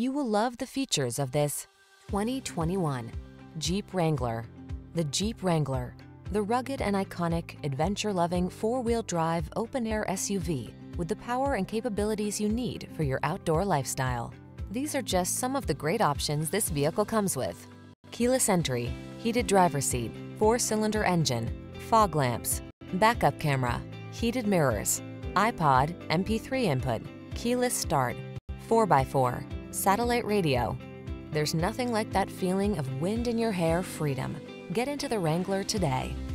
You will love the features of this 2021 Jeep Wrangler. The Jeep Wrangler, the rugged and iconic, adventure-loving, four-wheel drive, open-air SUV with the power and capabilities you need for your outdoor lifestyle. These are just some of the great options this vehicle comes with: keyless entry, heated driver's seat, four-cylinder engine, fog lamps, backup camera, heated mirrors, iPod, MP3 input, keyless start, 4x4, satellite radio. There's nothing like that feeling of wind in your hair freedom. Get into the Wrangler today.